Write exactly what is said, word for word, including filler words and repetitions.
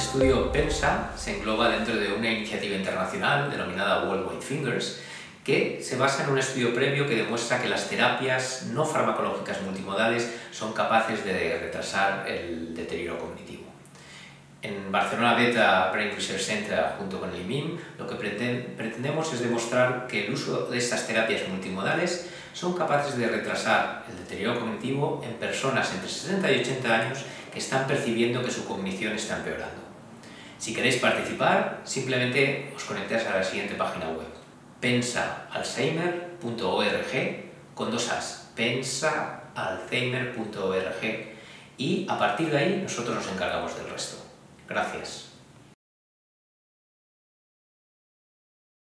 estudio PENSA se engloba dentro de una iniciativa internacional denominada World Wide Fingers, que se basa en un estudio previo que demuestra que las terapias no farmacológicas multimodales son capaces de retrasar el deterioro cognitivo. En Barcelona Beta Brain Research Center, junto con el I M I M, lo que pretendemos es demostrar que el uso de estas terapias multimodales son capaces de retrasar el deterioro cognitivo en personas entre sesenta y ochenta años que están percibiendo que su cognición está empeorando. Si queréis participar, simplemente os conectáis a la siguiente página web, pensa alzheimer punto org, con dos as, pensa alzheimer punto org, y a partir de ahí nosotros nos encargamos del resto. Gracias.